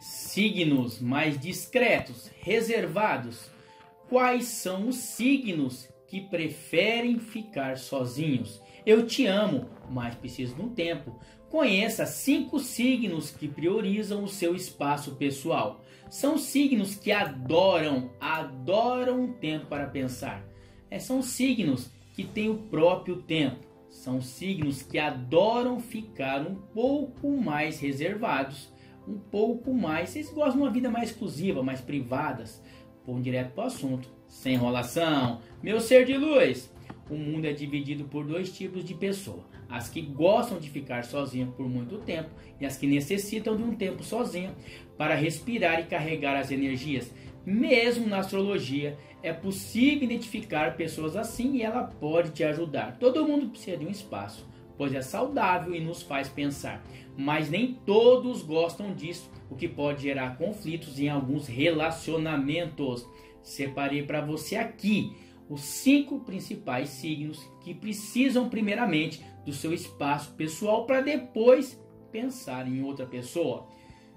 Signos mais discretos, reservados. Quais são os signos que preferem ficar sozinhos? Eu te amo, mas preciso de um tempo. Conheça 5 signos que priorizam o seu espaço pessoal. São signos que adoram tempo para pensar. São signos que têm o próprio tempo. São signos que adoram ficar um pouco mais reservados, um pouco mais... Vocês gostam de uma vida mais exclusiva, mais privadas. Vão direto para o assunto, sem enrolação. Meu ser de luz, o mundo é dividido por 2 tipos de pessoa. As que gostam de ficar sozinhas por muito tempo e as que necessitam de um tempo sozinha para respirar e carregar as energias. Mesmo na astrologia, é possível identificar pessoas assim e ela pode te ajudar. Todo mundo precisa de um espaço, pois é saudável e nos faz pensar. Mas nem todos gostam disso, o que pode gerar conflitos em alguns relacionamentos. Separei para você aqui os 5 principais signos que precisam primeiramente do seu espaço pessoal para depois pensar em outra pessoa.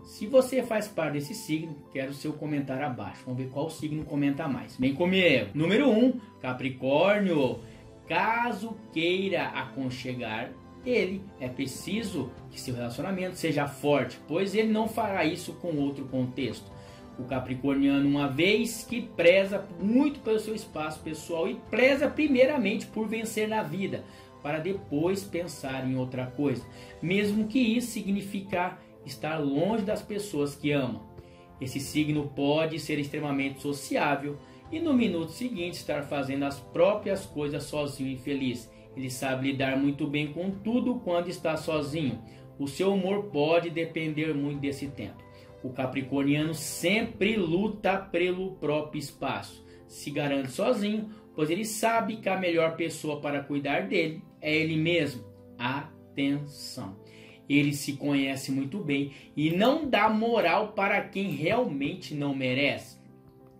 Se você faz parte desse signo, quero o seu comentário abaixo. Vamos ver qual signo comenta mais. Vem comigo. Número 1, Capricórnio. Caso queira aconchegar ele, é preciso que seu relacionamento seja forte, pois ele não fará isso com outro contexto. O capricorniano, uma vez que preza muito pelo seu espaço pessoal e preza primeiramente por vencer na vida, para depois pensar em outra coisa, mesmo que isso signifique estar longe das pessoas que ama. Esse signo pode ser extremamente sociável e no minuto seguinte estar fazendo as próprias coisas sozinho e feliz. Ele sabe lidar muito bem com tudo quando está sozinho. O seu humor pode depender muito desse tempo. O capricorniano sempre luta pelo próprio espaço. Se garante sozinho, pois ele sabe que a melhor pessoa para cuidar dele é ele mesmo. Atenção! Ele se conhece muito bem e não dá moral para quem realmente não merece.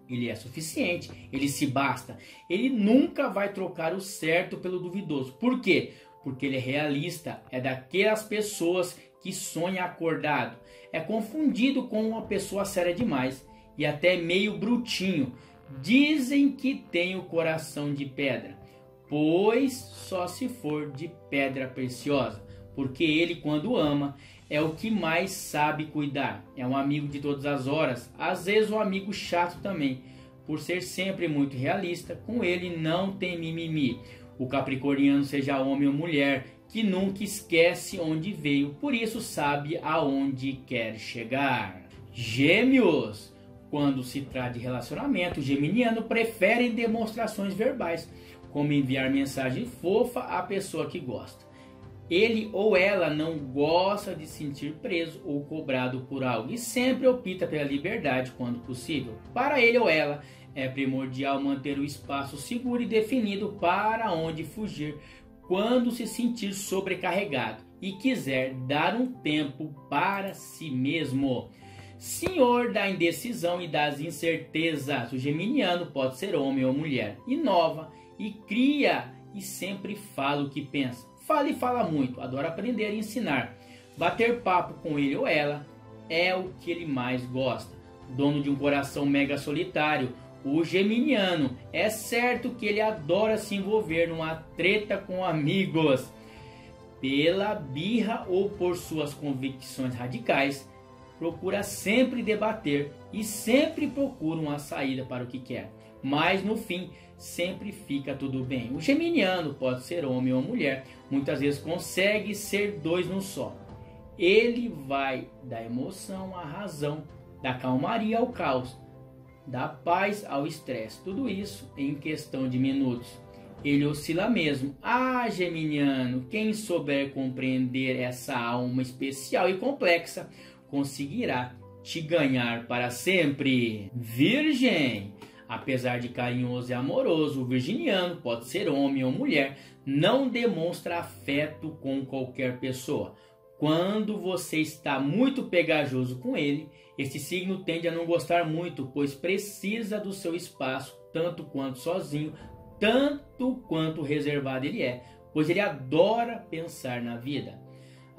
Ele é suficiente, ele se basta. Ele nunca vai trocar o certo pelo duvidoso. Por quê? Porque ele é realista, é daquelas pessoas que sonha acordado. É confundido com uma pessoa séria demais e até meio brutinho. Dizem que tem o coração de pedra, pois só se for de pedra preciosa. Porque ele, quando ama, é o que mais sabe cuidar. É um amigo de todas as horas, às vezes um amigo chato também. Por ser sempre muito realista, com ele não tem mimimi. O capricorniano, seja homem ou mulher, que nunca esquece onde veio, por isso sabe aonde quer chegar. Gêmeos. Quando se trata de relacionamento, o geminiano prefere demonstrações verbais, como enviar mensagem fofa à pessoa que gosta. Ele ou ela não gosta de se sentir preso ou cobrado por algo e sempre opta pela liberdade quando possível. Para ele ou ela, é primordial manter o espaço seguro e definido para onde fugir quando se sentir sobrecarregado e quiser dar um tempo para si mesmo. Senhor da indecisão e das incertezas, o geminiano pode ser homem ou mulher. Inova e cria e sempre fala o que pensa. Fala e fala muito, adora aprender e ensinar. Bater papo com ele ou ela é o que ele mais gosta. Dono de um coração mega solitário, o geminiano, é certo que ele adora se envolver numa treta com amigos. Pela birra ou por suas convicções radicais, procura sempre debater e sempre procura uma saída para o que quer. Mas no fim, sempre fica tudo bem. O geminiano, pode ser homem ou mulher, muitas vezes consegue ser 2 num só. Ele vai da emoção à razão, da calmaria ao caos, da paz ao estresse. Tudo isso em questão de minutos. Ele oscila mesmo. Ah, geminiano, quem souber compreender essa alma especial e complexa, conseguirá te ganhar para sempre. Virgem. Apesar de carinhoso e amoroso, o virginiano, pode ser homem ou mulher, não demonstra afeto com qualquer pessoa. Quando você está muito pegajoso com ele, esse signo tende a não gostar muito, pois precisa do seu espaço, tanto quanto sozinho, tanto quanto reservado ele é, pois ele adora pensar na vida.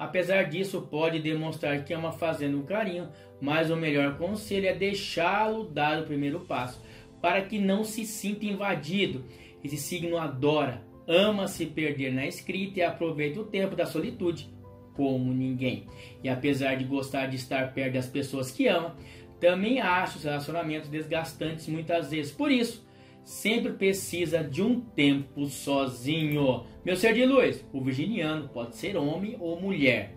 Apesar disso, pode demonstrar que ama fazendo um carinho, mas o melhor conselho é deixá-lo dar o primeiro passo, para que não se sinta invadido. Esse signo adora, ama se perder na escrita e aproveita o tempo da solitude como ninguém. E apesar de gostar de estar perto das pessoas que ama, também acha os relacionamentos desgastantes muitas vezes. Por isso, sempre precisa de um tempo sozinho. Meu ser de luz, o virginiano pode ser homem ou mulher.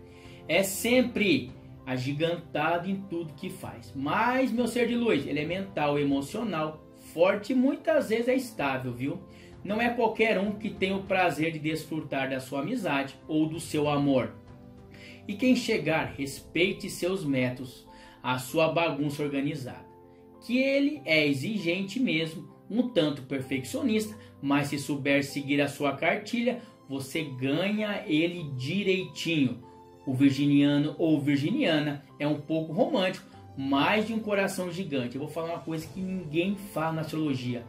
É sempre agigantado em tudo que faz. Mas, meu ser de luz, ele é mental, emocional, forte e muitas vezes é estável, viu? Não é qualquer um que tem o prazer de desfrutar da sua amizade ou do seu amor. E quem chegar, respeite seus métodos, a sua bagunça organizada. Que ele é exigente mesmo, um tanto perfeccionista, mas se souber seguir a sua cartilha, você ganha ele direitinho. O virginiano ou virginiana é um pouco romântico, mas de um coração gigante. Eu vou falar uma coisa que ninguém fala na astrologia.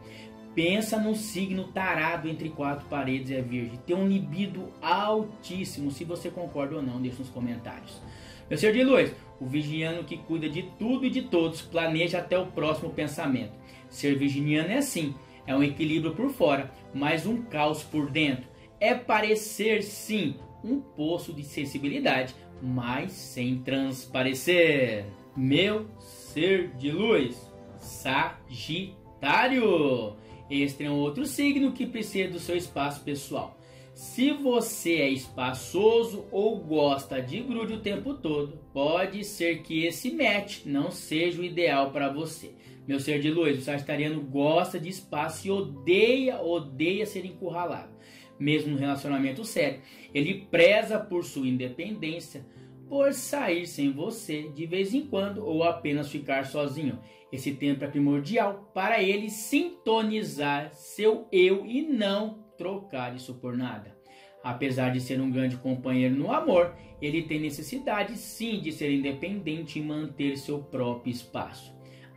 Pensa num signo tarado entre quatro paredes, é virgem. Tem um libido altíssimo. Se você concorda ou não, deixa nos comentários. Meu ser de luz, o virginiano que cuida de tudo e de todos, planeja até o próximo pensamento. Ser virginiano é assim, é um equilíbrio por fora, mas um caos por dentro. É parecer sim um poço de sensibilidade, mas sem transparecer. Meu ser de luz, Sagitário. Este é um outro signo que precisa do seu espaço pessoal. Se você é espaçoso ou gosta de grude o tempo todo, pode ser que esse match não seja o ideal para você. Meu ser de luz, o sagitariano gosta de espaço e odeia ser encurralado. Mesmo no relacionamento sério, ele preza por sua independência, por sair sem você de vez em quando ou apenas ficar sozinho. Esse tempo é primordial para ele sintonizar seu eu e não trocar isso por nada. Apesar de ser um grande companheiro no amor, ele tem necessidade sim de ser independente e manter seu próprio espaço.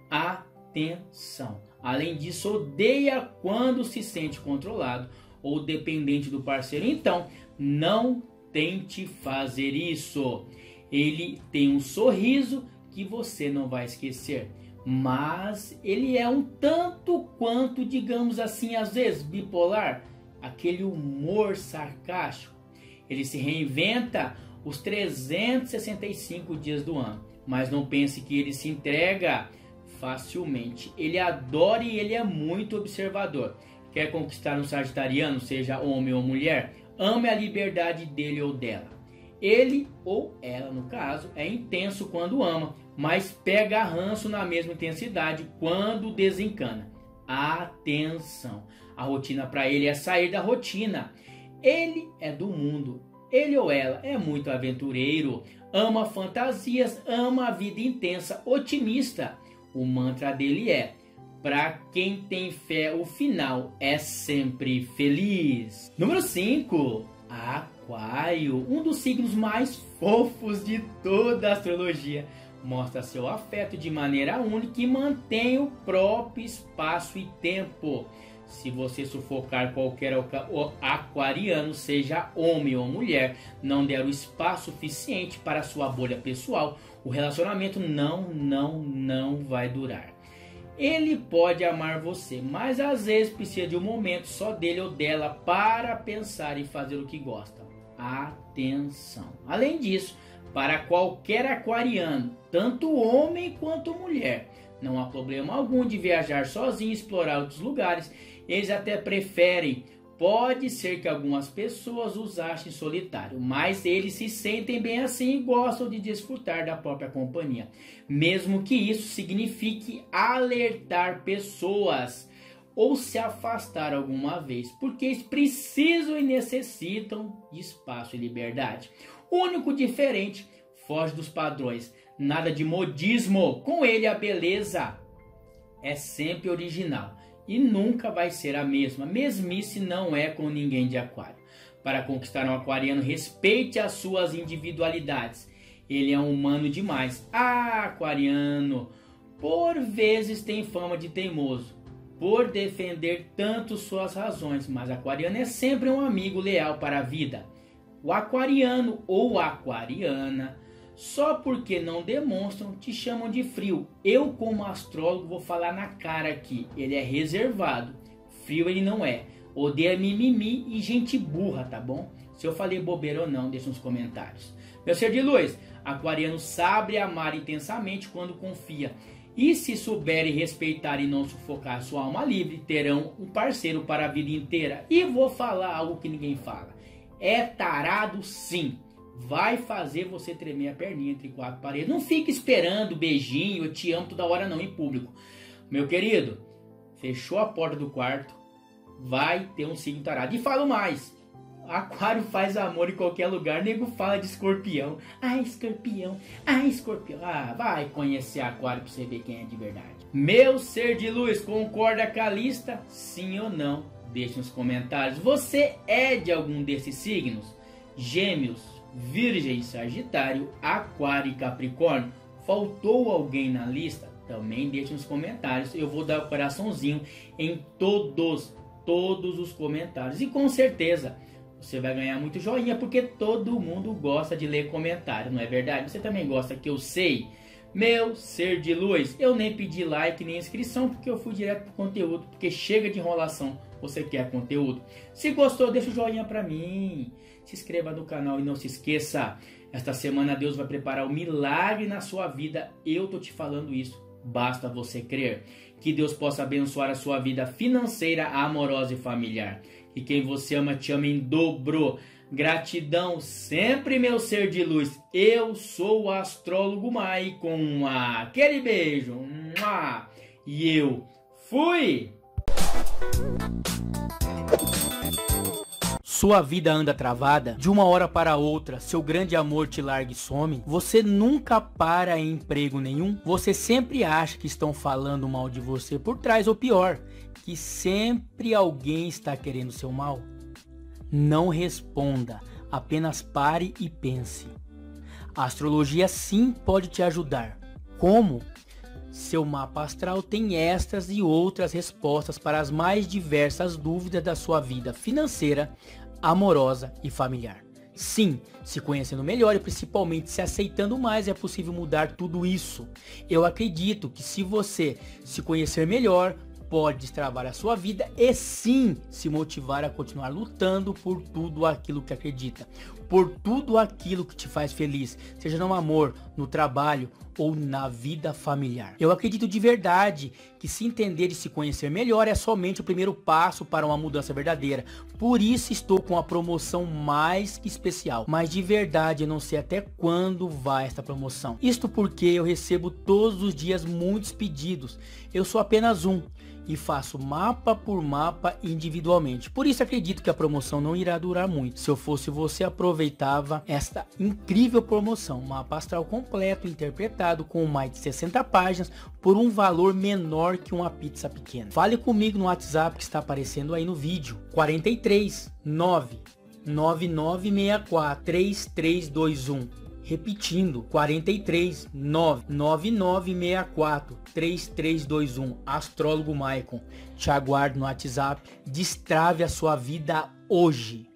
Atenção! Além disso, odeia quando se sente controlado ou dependente do parceiro. Então, não tente fazer isso. Ele tem um sorriso que você não vai esquecer, mas ele é um tanto quanto, digamos assim, às vezes bipolar, aquele humor sarcástico. Ele se reinventa os 365 dias do ano, mas não pense que ele se entrega facilmente. Ele adora e ele é muito observador. Quer conquistar um sagitariano, seja homem ou mulher? Ame a liberdade dele ou dela. Ele ou ela, no caso, é intenso quando ama, mas pega ranço na mesma intensidade quando desencana. Atenção! A rotina para ele é sair da rotina. Ele é do mundo. Ele ou ela é muito aventureiro, ama fantasias, ama a vida intensa, otimista. O mantra dele é: para quem tem fé, o final é sempre feliz. Número 5, Aquário, um dos signos mais fofos de toda a astrologia. Mostra seu afeto de maneira única e mantém o próprio espaço e tempo. Se você sufocar qualquer aquariano, seja homem ou mulher, não der o espaço suficiente para sua bolha pessoal, o relacionamento não vai durar. Ele pode amar você, mas às vezes precisa de um momento só dele ou dela para pensar e fazer o que gosta. Atenção! Além disso, para qualquer aquariano, tanto homem quanto mulher, não há problema algum de viajar sozinho e explorar outros lugares. Eles até preferem. Pode ser que algumas pessoas os achem solitário, mas eles se sentem bem assim e gostam de desfrutar da própria companhia. Mesmo que isso signifique alertar pessoas ou se afastar alguma vez, porque eles precisam e necessitam de espaço e liberdade. Único diferente, foge dos padrões, nada de modismo. Com ele a beleza é sempre original e nunca vai ser a mesma. Mesmice não é com ninguém de aquário. Para conquistar um aquariano, respeite as suas individualidades. Ele é um humano demais. Aquariano, por vezes tem fama de teimoso, por defender tanto suas razões, mas aquariano é sempre um amigo leal para a vida. O aquariano ou aquariana, só porque não demonstram, te chamam de frio. Eu, como astrólogo, vou falar na cara aqui. Ele é reservado. Frio ele não é. Odeia mimimi e gente burra, tá bom? Se eu falei bobeira ou não, deixa nos comentários. Meu ser de luz, aquariano sabe amar intensamente quando confia. E se souberem respeitar e não sufocar sua alma livre, terão um parceiro para a vida inteira. E vou falar algo que ninguém fala. É tarado sim. Vai fazer você tremer a perninha entre quatro paredes. Não fica esperando beijinho, eu te amo toda hora não, em público. Meu querido, fechou a porta do quarto, vai ter um signo tarado. E falo mais. Aquário faz amor em qualquer lugar, nego fala de escorpião. Ai, escorpião, ai, escorpião. Ah, vai conhecer aquário pra você ver quem é de verdade. Meu ser de luz, concorda com a lista? Sim ou não? Deixe nos comentários. Você é de algum desses signos? Gêmeos, Virgem, Sagitário, Aquário e Capricórnio. Faltou alguém na lista? Também deixe nos comentários. Eu vou dar um coraçãozinho em todos os comentários. E com certeza você vai ganhar muito joinha, porque todo mundo gosta de ler comentário, não é verdade? Você também gosta, que eu sei. Meu ser de luz, eu nem pedi like nem inscrição, porque eu fui direto pro conteúdo, porque chega de enrolação, você quer conteúdo. Se gostou, deixa o joinha pra mim, se inscreva no canal e não se esqueça, esta semana Deus vai preparar um milagre na sua vida, eu tô te falando isso, basta você crer. Que Deus possa abençoar a sua vida financeira, amorosa e familiar. E quem você ama, te ama em dobro. Gratidão sempre, meu ser de luz. Eu sou o astrólogo Maicon. Aquele beijo. E eu fui. Sua vida anda travada? De uma hora para outra, seu grande amor te larga e some? Você nunca para em emprego nenhum? Você sempre acha que estão falando mal de você por trás, ou pior, que sempre alguém está querendo seu mal? Não responda, apenas pare e pense. A astrologia sim pode te ajudar. Como? Seu mapa astral tem estas e outras respostas para as mais diversas dúvidas da sua vida financeira, amorosa e familiar. Sim, se conhecendo melhor e principalmente se aceitando mais, é possível mudar tudo isso. Eu acredito que se você se conhecer melhor, pode destravar a sua vida e sim se motivar a continuar lutando por tudo aquilo que acredita, por tudo aquilo que te faz feliz, seja no amor, no trabalho ou na vida familiar. Eu acredito de verdade que se entender e se conhecer melhor é somente o primeiro passo para uma mudança verdadeira. Por isso estou com uma promoção mais que especial, mas de verdade eu não sei até quando vai esta promoção. Isto porque eu recebo todos os dias muitos pedidos, eu sou apenas um e faço mapa por mapa individualmente. Por isso acredito que a promoção não irá durar muito. Se eu fosse você, aproveitava esta incrível promoção. Mapa astral completo, interpretado com mais de 60 páginas por um valor menor que uma pizza pequena. Fale comigo no WhatsApp que está aparecendo aí no vídeo. 439 9964 3321. Repetindo, 439 9964 3321. Astrólogo Maicon, te aguardo no WhatsApp. Destrave a sua vida hoje.